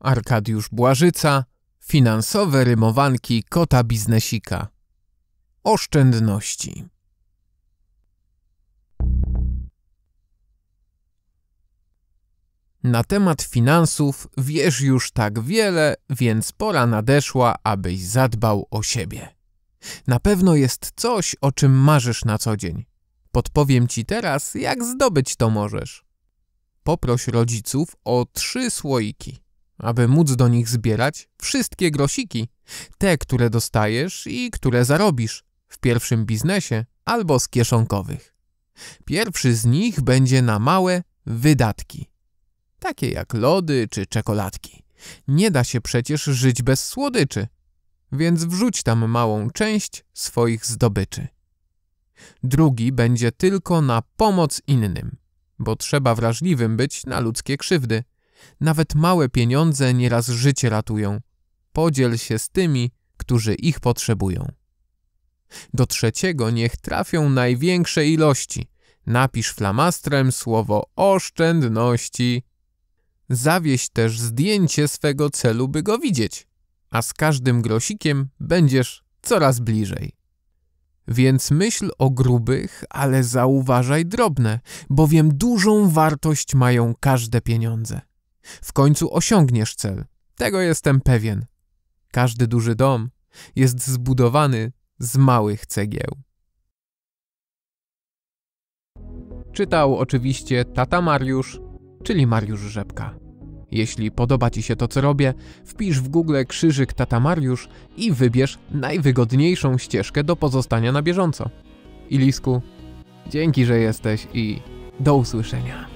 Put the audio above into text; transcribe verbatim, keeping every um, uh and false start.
Arkadiusz Błażyca, Finansowe rymowanki Kota Biznesika. Oszczędności. Na temat finansów wiesz już tak wiele, więc pora nadeszła, abyś zadbał o siebie. Na pewno jest coś, o czym marzysz na co dzień. Podpowiem ci teraz, jak zdobyć to możesz. Poproś rodziców o trzy słoiki, aby móc do nich zbierać wszystkie grosiki, te, które dostajesz i które zarobisz w pierwszym biznesie albo z kieszonkowych. Pierwszy z nich będzie na małe wydatki, takie jak lody czy czekoladki. Nie da się przecież żyć bez słodyczy, więc wrzuć tam małą część swoich zdobyczy. Drugi będzie tylko na pomoc innym, bo trzeba wrażliwym być na ludzkie krzywdy. Nawet małe pieniądze nieraz życie ratują. Podziel się z tymi, którzy ich potrzebują. Do trzeciego niech trafią największe ilości. Napisz flamastrem słowo oszczędności. Zawieź też zdjęcie swego celu, by go widzieć, a z każdym grosikiem będziesz coraz bliżej. Więc myśl o grubych, ale zauważaj drobne, bowiem dużą wartość mają każde pieniądze. W końcu osiągniesz cel, tego jestem pewien. Każdy duży dom jest zbudowany z małych cegieł. Czytał oczywiście Tata Mariusz, czyli Mariusz Rzepka. Jeśli podoba ci się to, co robię, wpisz w Google krzyżyk Tata Mariusz i wybierz najwygodniejszą ścieżkę do pozostania na bieżąco. Ilisku, dzięki, że jesteś i do usłyszenia.